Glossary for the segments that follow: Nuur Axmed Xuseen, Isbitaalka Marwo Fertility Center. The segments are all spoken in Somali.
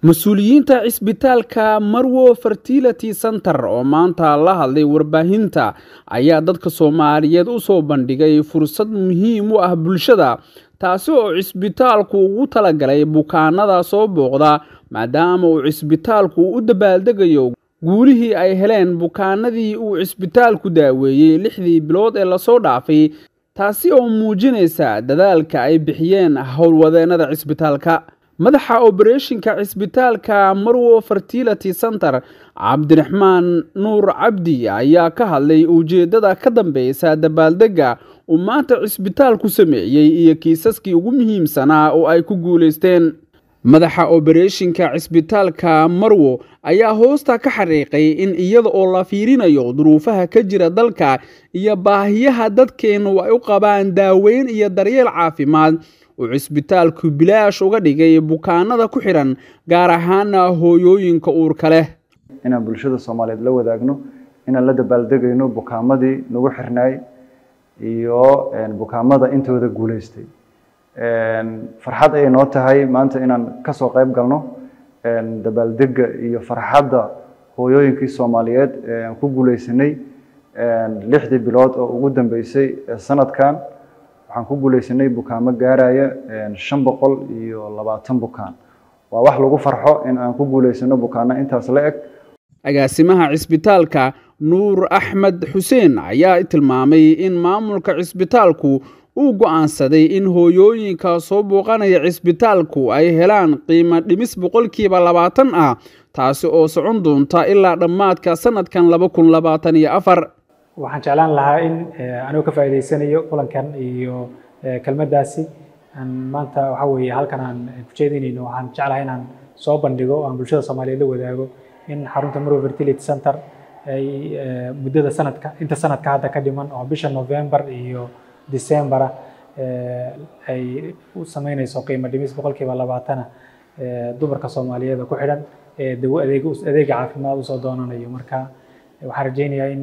mas-uuliyiinta isbitaalka Marwo Fertility Center oo maanta la hadlay warbaahinta ayaa dadka Soomaaliyeed u soo bandhigay fursad muhiim u ah bulshada taasi oo isbitaalku ugu talagalay bukaanada soo booqda maadaama uu isbitaalku u dabaaldegayo guulihii ay heleen bukaanadii uu isbitaalku daaweeyay 6 bilood ee la soo dhaafay taasi oo muujinaysa dadaalka ay bixiyeen howlwadeenada isbitaalka مدح أوبريشن كإسبيتال كمرو فرتيلتي سنتر عبد الرحمن نور عبدي أيها كهالي وجددا كدم بيسا دبالدقا ومات إسبيتال كسمي يي كيساسكي ومهم سنة أو أي كوغوليستين مدح أوبريشن كإسبيتال كمرو أيها هوستا كحريقي إن إيضا الله فيرين يغدروفها كجرة دالكا إيا باهيها دادكين وإقابان داوين إيا داريال عافيمان وعسبتالكو بلاش وغاديغي بوكانادا كوحيران غاراهانا هويوينكا اوركا له انا بلشادة صوماليد لواداغنو انا لدى بالدغينو بوكامادي نوغو خيرناي ايو ان بوكامادا انتودا غوليستي ان فرحاد اي نو تahay maanta inaan ka soo qayb galno en dabaaldeega iyo farxadda hooyooyinkii Soomaaliyeed aan ku guuleysanay en 6 bilood oo ugu dambeysay sanadkan waxaan ku guuleysanay bukaanno gaaraya 520 bukaan waa wax lagu farxo in aan ku guuleysano bukaanno intaas la eg agaasimaha isbitaalka Nuur Axmed Xuseen ayaa tilmaamay in maamulka isbitaalku uu go'aansaday in hooyooyinka soo booqanaya isbitaalku ay helaan qiimo dhimis 20% ah taasi oo socon doonta ilaa dhamaadka sanadkan 2024 waxaan jeclaan lahaa in anigu ka faa'iideysanayo kulankan iyo kalmadaasi aan maanta waxa weeye halkan aan ku jeedinayno waxaan jeclahay inaan soo bandhigo aan bulshada Soomaaliyeed la wadaago in xarunta Marwo Fertility Center ay muddada sanadka inta sanadka hadda ka dhiman oo bisha November iyo December ay u sameynayso qiimo dhimis 20% dumarka Soomaaliyeed ku xidhan adeeg caafimaad u soo doonanayo marka waxaan rajaynayaa in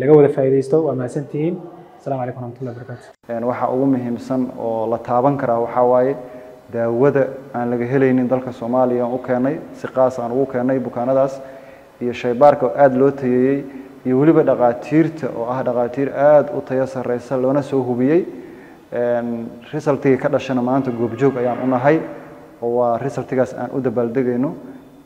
laga wada faa'iideysto waa maasantiin assalamu alaykum warahmatullahi wabarakatuh aan waxa ugu muhiimsan oo la taaban kara waxa waaye daawada aan laga helaynin dalka Soomaaliya oo keenay si qaas aan ugu keenay bukaanadaas iyo shaybaarka aad loo tayeeyay iyo waliba dhaqaatiirta oo ah dhaqaatiir aad u tayo sareysa loona soo hubiyay aan resultiga ka dhashana maanta goobjoog ayaan u nahay oo waa resultigaas aan u dabaaldegayno